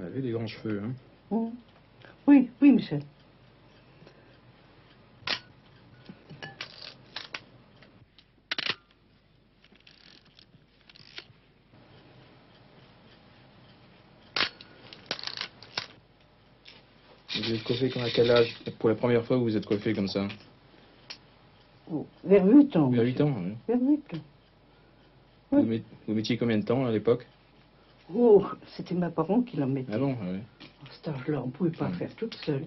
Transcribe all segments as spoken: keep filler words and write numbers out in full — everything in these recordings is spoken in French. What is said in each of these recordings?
Vous avez des grands cheveux, hein? Mmh. Oui, oui, Michel. Vous êtes coiffé comme à quel âge? Pour la première fois, vous vous êtes coiffé comme ça? Oh, vers huit ans. Vers huit ans, oui. Vers huit ans. Oui. Vous, met, vous mettiez combien de temps à l'époque? Oh, c'était ma parent qui la mettait. Ah bon, oui. À cet âge-là, on ne pouvait pas ah. faire toute seule.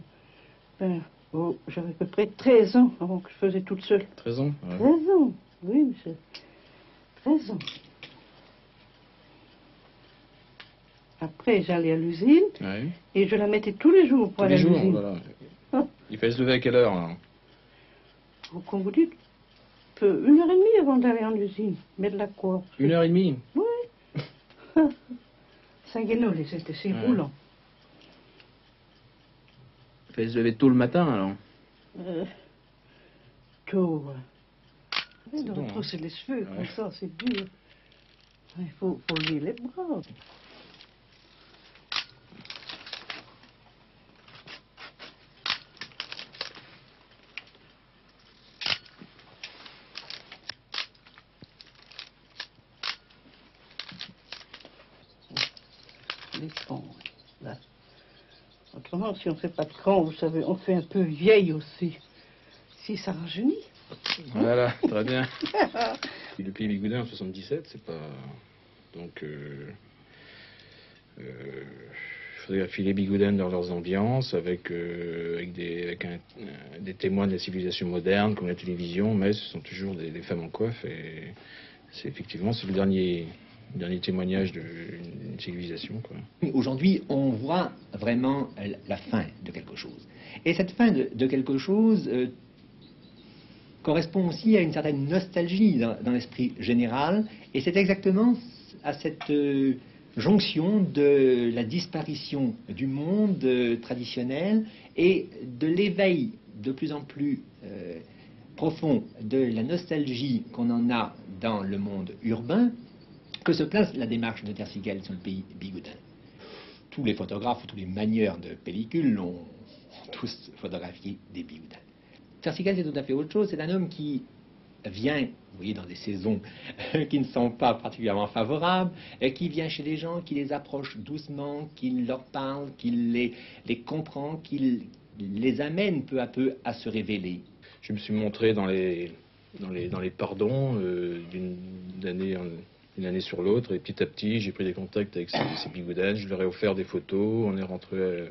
Ben, oh, j'avais à peu près treize ans avant que je faisais toute seule. treize ans ouais. treize ans, oui, monsieur. treize ans. Après, j'allais à l'usine ouais. et je la mettais tous les jours pour tous aller à l'usine. Voilà. Ah. Il fallait se lever à quelle heure, là? Comme vous dites, une heure et demie avant d'aller en usine, mettre la coiffe. Une heure et demie? Oui. Saint-Guénolé, c'était chez vous, là. Il fallait se lever tôt le matin, alors? Euh, tôt, ouais. De bon, retrousser hein. les cheveux, ouais. comme ça, c'est dur. Il faut, faut lever les bras. Autrement, si on ne fait pas de cran, vous savez, on fait un peu vieille aussi. Si ça rajeunit. Voilà, très bien. Le pays Bigoudens en soixante-dix-sept, c'est pas. Donc. Euh... euh... photographier les Bigoudens dans leurs ambiances, avec, euh, avec, des, avec un, des témoins de la civilisation moderne, comme la télévision, mais ce sont toujours des, des femmes en coiffe. Et c'est effectivement, c'est le dernier. Dernier témoignage d'une civilisation, quoi. Aujourd'hui, on voit vraiment la fin de quelque chose. Et cette fin de, de quelque chose euh, correspond aussi à une certaine nostalgie dans, dans l'esprit général. Et c'est exactement à cette euh, jonction de la disparition du monde euh, traditionnel et de l'éveil de plus en plus euh, profond de la nostalgie qu'on en a dans le monde urbain, que se place la démarche de Thersiquel sur le pays Bigoudens. Tous les photographes, tous les manieurs de pellicules l'ont tous photographié des Bigoudens. Thersiquel, c'est tout à fait autre chose. C'est un homme qui vient, vous voyez, dans des saisons qui ne sont pas particulièrement favorables, et qui vient chez les gens, qui les approche doucement, qui leur parle, qui les, les comprend, qui les amène peu à peu à se révéler. Je me suis montré dans les, dans les, dans les pardons euh, d'une année en une année sur l'autre, et petit à petit, j'ai pris des contacts avec ces, ces Bigoudens, je leur ai offert des photos, on est rentré, euh,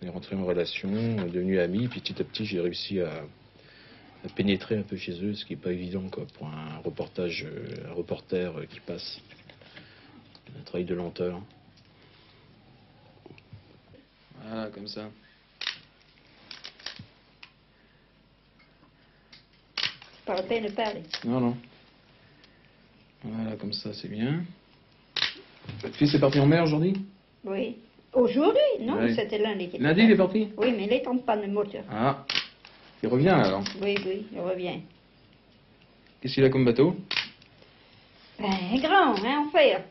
on est rentré en relation, on est devenus amis, puis petit à petit, j'ai réussi à, à pénétrer un peu chez eux, ce qui n'est pas évident quoi, pour un reportage, un reporter euh, qui passe, un travail de lenteur. Voilà, comme ça. C'est pas la peine de parler. Non, non. Voilà, comme ça, c'est bien. Votre fils est parti en mer aujourd'hui? Oui. Aujourd'hui? Non, oui. C'était lundi. Lundi, il est parti? Oui, mais il est en panne de moteur. Ah. Il revient, alors? Oui, oui, il revient. Qu'est-ce qu'il a comme bateau? Ben, grand, hein, en fer.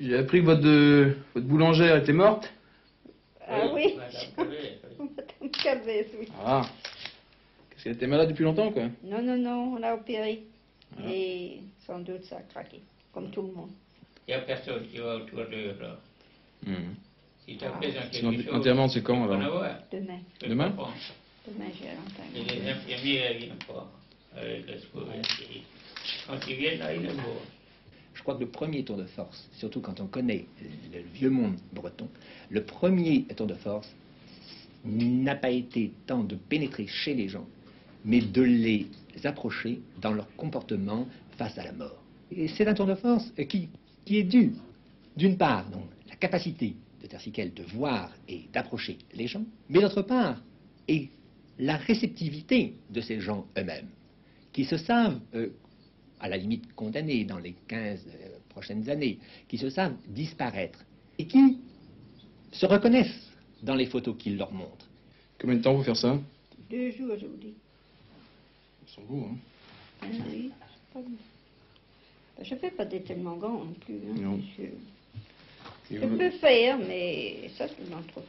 J'ai appris que votre, euh, votre boulangère était morte. Ah oui? Madame Calvez, oui. Ah. Elle était malade depuis longtemps, quoi? Non, non, non, on l'a opéré. Ah. Et sans doute, ça a craqué, comme tout le monde. Il n'y a personne qui va autour d'eux, là. Mmh. Si tu as ah. besoin de quelque chose... L'enterrement, c'est quand, alors? Demain. Demain? Demain, j'ai l'enterrement. Et les infirmiers, ils viennent pas. Quand ils viennent, là, ils ne vont. Je crois que le premier tour de force, surtout quand on connaît le vieux monde breton, le premier tour de force n'a pas été tant de pénétrer chez les gens, mais de les approcher dans leur comportement face à la mort. Et c'est un tour de force qui, qui est dû, d'une part, donc, la capacité de Thersiquel de voir et d'approcher les gens, mais d'autre part, et la réceptivité de ces gens eux-mêmes, qui se savent, euh, à la limite condamnés dans les quinze euh, prochaines années, qui se savent disparaître, et qui se reconnaissent dans les photos qu'ils leur montrent. Combien de temps vous faire ça? Deux jours aujourd'hui. Ils sont beaux, hein? Ah oui, c'est pas bon. Je ne fais pas des tellement grands non plus, hein, non. Monsieur. Je vous... peux faire, mais ça, ça me demande trop de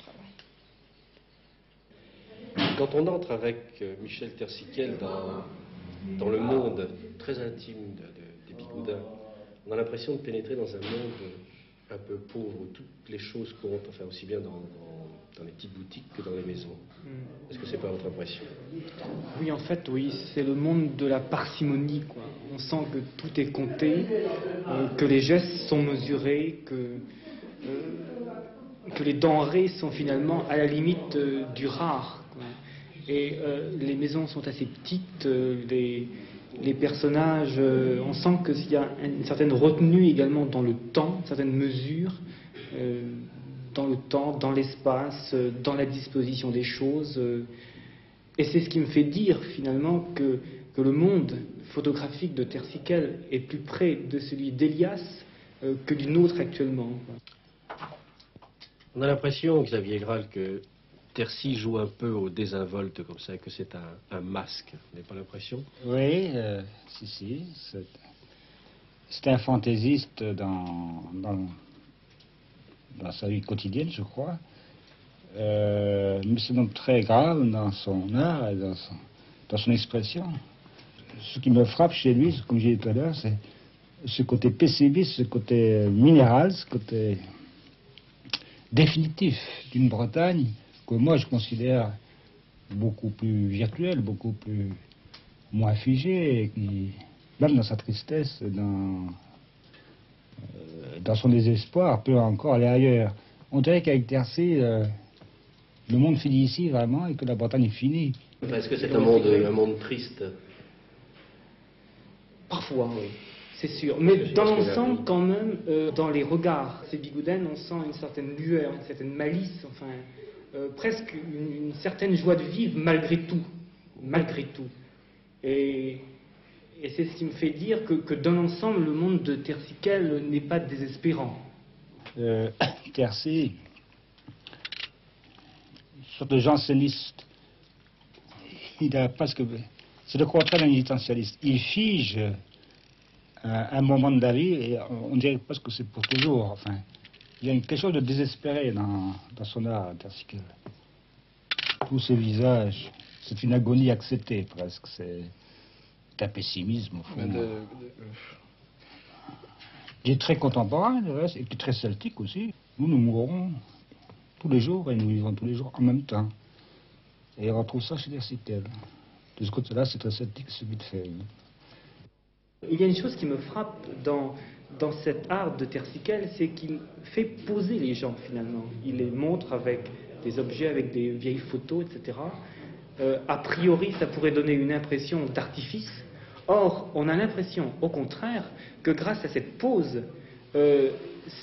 travail. Quand on entre avec Michel Thersiquel dans, dans le monde très intime de, de, des Bigoudens, on a l'impression de pénétrer dans un monde un peu pauvre, où toutes les choses comptent, enfin aussi bien dans, dans, dans les petites boutiques que dans les maisons. Mm. Est-ce que c'est pas votre impression? Oui, en fait, oui, c'est le monde de la parcimonie, quoi. On sent que tout est compté, euh, que les gestes sont mesurés, que, euh, que les denrées sont finalement à la limite euh, du rare, quoi. Et euh, les maisons sont assez petites, euh, les... les personnages, euh, on sent qu'il y a une certaine retenue également dans le temps, certaines mesures, euh, dans le temps, dans l'espace, euh, dans la disposition des choses. Euh, et c'est ce qui me fait dire finalement que, que le monde photographique de Thersiquel est plus près de celui d'Elias euh, que du nôtre actuellement. On a l'impression, Xavier Grall, que Thersi joue un peu au désinvolte comme ça, que c'est un, un masque, vous n'avez pas l'impression? Oui, euh, si, si. C'est un fantaisiste dans, dans, dans sa vie quotidienne, je crois. Euh, mais c'est donc très grave dans son art et dans son, dans son expression. Ce qui me frappe chez lui, comme j'ai dit tout à l'heure, c'est ce côté pessimiste, ce côté minéral, ce côté définitif d'une Bretagne que moi je considère beaucoup plus virtuel, beaucoup plus moins figé, et qui, même dans sa tristesse, dans, euh, dans son désespoir, peut encore aller ailleurs. On dirait qu'avec Thersi, euh, le monde finit ici vraiment et que la Bretagne est finie. Est-ce que c'est un monde, un monde triste? Parfois, oui. C'est sûr, mais dans l'ensemble, quand même, euh, dans les regards, ces Bigoudens, on sent une certaine lueur, une certaine malice, enfin, euh, presque une, une certaine joie de vivre malgré tout, malgré tout. Et, et c'est ce qui me fait dire que, que dans l'ensemble, le monde de Thersiquel n'est pas désespérant. Euh, Thersi, une sorte de janséniste, il a presque, c'est le contraire d'un existentialiste. Il fige un moment de la vie, et on dirait presque que c'est pour toujours. Enfin, il y a quelque chose de désespéré dans, dans son art, Thersiquel. Tous ses visages, c'est une agonie acceptée presque. C'est un pessimisme au fond. De... Il est très contemporain, le reste, et puis très celtique aussi. Nous, nous mourons tous les jours et nous vivons tous les jours en même temps. Et on retrouve ça chez Thersiquel. De ce côté-là, c'est très celtique, c'est vite fait. Il y a une chose qui me frappe dans, dans cet art de Thersiquel, c'est qu'il fait poser les gens finalement. Il les montre avec des objets, avec des vieilles photos, et cetera. Euh, a priori, ça pourrait donner une impression d'artifice. Or, on a l'impression, au contraire, que grâce à cette pose, euh,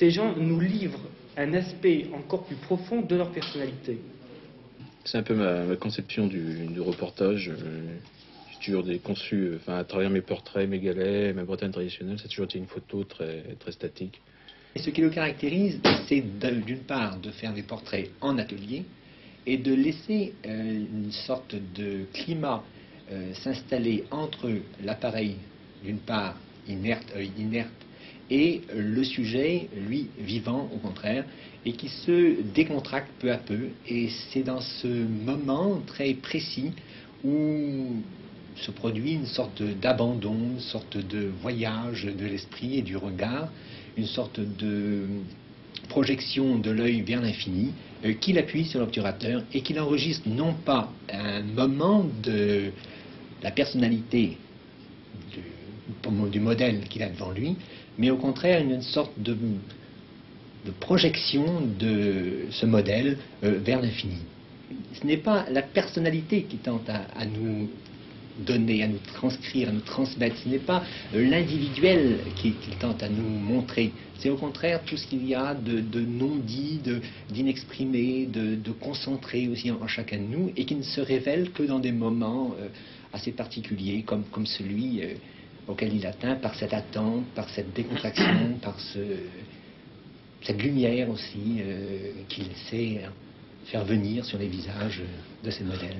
ces gens nous livrent un aspect encore plus profond de leur personnalité. C'est un peu ma, ma conception du, du reportage. Euh... toujours des conçus, enfin, à travers mes portraits, mes galets, ma Bretagne traditionnelle, c'est toujours été une photo très, très statique. Et ce qui le caractérise, c'est d'une part de faire des portraits en atelier et de laisser euh, une sorte de climat euh, s'installer entre l'appareil, d'une part inerte, euh, inerte, et le sujet, lui, vivant au contraire, et qui se décontracte peu à peu. Et c'est dans ce moment très précis où se produit une sorte d'abandon, une sorte de voyage de l'esprit et du regard, une sorte de projection de l'œil vers l'infini, euh, qu'il appuie sur l'obturateur et qu'il enregistre non pas un moment de la personnalité du, du modèle qu'il a devant lui, mais au contraire une, une sorte de, de projection de ce modèle euh, vers l'infini. Ce n'est pas la personnalité qui tente à, à nous donner, à nous transcrire, à nous transmettre. Ce n'est pas l'individuel qui, qui tente à nous montrer. C'est au contraire tout ce qu'il y a de, de non-dit, d'inexprimé, de, de, de concentré aussi en, en chacun de nous et qui ne se révèle que dans des moments euh, assez particuliers comme, comme celui euh, auquel il atteint par cette attente, par cette décontraction, par ce, cette lumière aussi euh, qu'il sait faire venir sur les visages de ses modèles.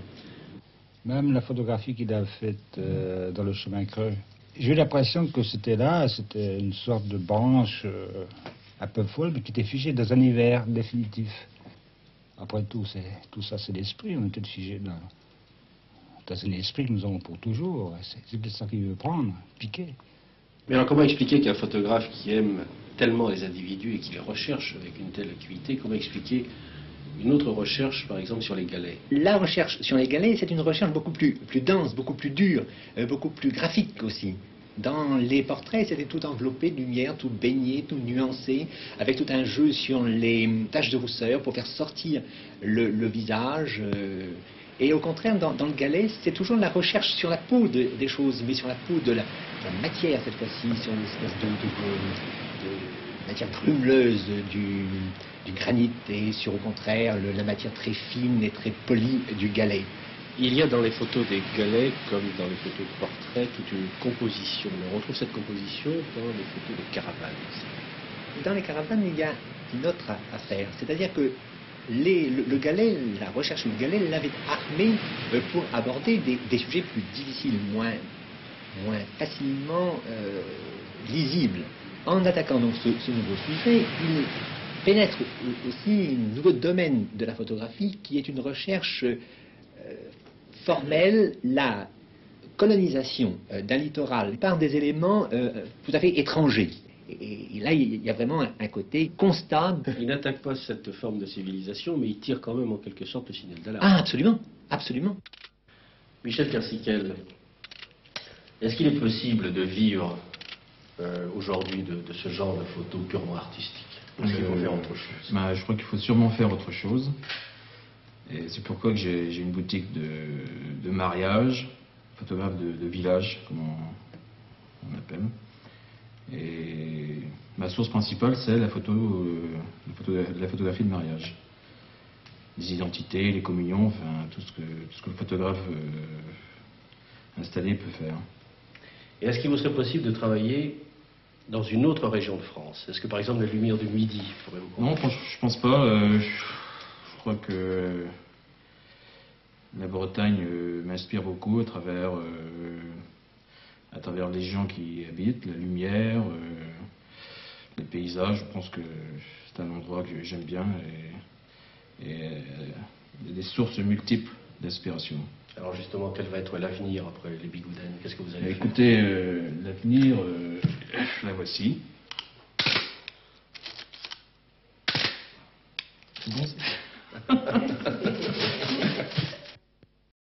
Même la photographie qu'il a faite euh, dans le chemin creux, j'ai eu l'impression que c'était là, c'était une sorte de branche euh, un peu folle, mais qui était figée dans un hiver définitif. Après tout, tout ça, c'est l'esprit, on est peut-être figé dans... C'est l'esprit que nous avons pour toujours, c'est peut-être ça qu'il veut prendre, piquer. Mais alors comment expliquer qu'un photographe qui aime tellement les individus et qui les recherche avec une telle acuité, comment expliquer une autre recherche, par exemple, sur les galets? La recherche sur les galets, c'est une recherche beaucoup plus, plus dense, beaucoup plus dure, euh, beaucoup plus graphique aussi. Dans les portraits, c'était tout enveloppé de lumière, tout baigné, tout nuancé, avec tout un jeu sur les taches de rousseur pour faire sortir le, le visage... Euh, Et au contraire, dans, dans le galet, c'est toujours la recherche sur la peau de, des choses, mais sur la peau de la, de la matière cette fois-ci, sur l'espèce de, de, de, de matière prumeleuse du, du granit, et sur au contraire le, la matière très fine et très polie du galet. Il y a dans les photos des galets, comme dans les photos de portraits, toute une composition. On retrouve cette composition dans les photos de caravanes. Dans les caravanes, il y a une autre affaire, c'est-à-dire que Les, le, le galet, la recherche du galet l'avait armé euh, pour aborder des, des sujets plus difficiles, moins, moins facilement euh, lisibles. En attaquant donc ce, ce nouveau sujet, il pénètre aussi un nouveau domaine de la photographie qui est une recherche euh, formelle, la colonisation euh, d'un littoral par des éléments euh, tout à fait étrangers. Et là, il y a vraiment un côté constat. Il n'attaque pas cette forme de civilisation, mais il tire quand même en quelque sorte le signal d'alarme. Ah, absolument, absolument. Michel Thersiquel, est-ce qu'il est possible de vivre euh, aujourd'hui de, de ce genre de photos purement artistiques? Ou est-ce qu'il faut faire autre chose? Bah, je crois qu'il faut sûrement faire autre chose. Et c'est pourquoi j'ai une boutique de, de mariage, photographe de, de village, comme on, on appelle. Et ma source principale, c'est la photo, euh, la photo, la photographie de mariage. Les identités, les communions, enfin tout ce que, tout ce que le photographe euh, installé peut faire. Et est-ce qu'il vous serait possible de travailler dans une autre région de France? Est-ce que par exemple la lumière du midi pourrait vous convaincre? Non, je pense pas. Euh, je, je crois que la Bretagne euh, m'inspire beaucoup à travers... Euh, à travers les gens qui y habitent, la lumière, euh, les paysages. Je pense que c'est un endroit que j'aime bien et, et euh, il y a des sources multiples d'inspiration. Alors justement, quel va être l'avenir après les Bigoudens? Qu'est-ce que vous allez faire? Écoutez, euh, l'avenir, euh, la voici. C'est bon.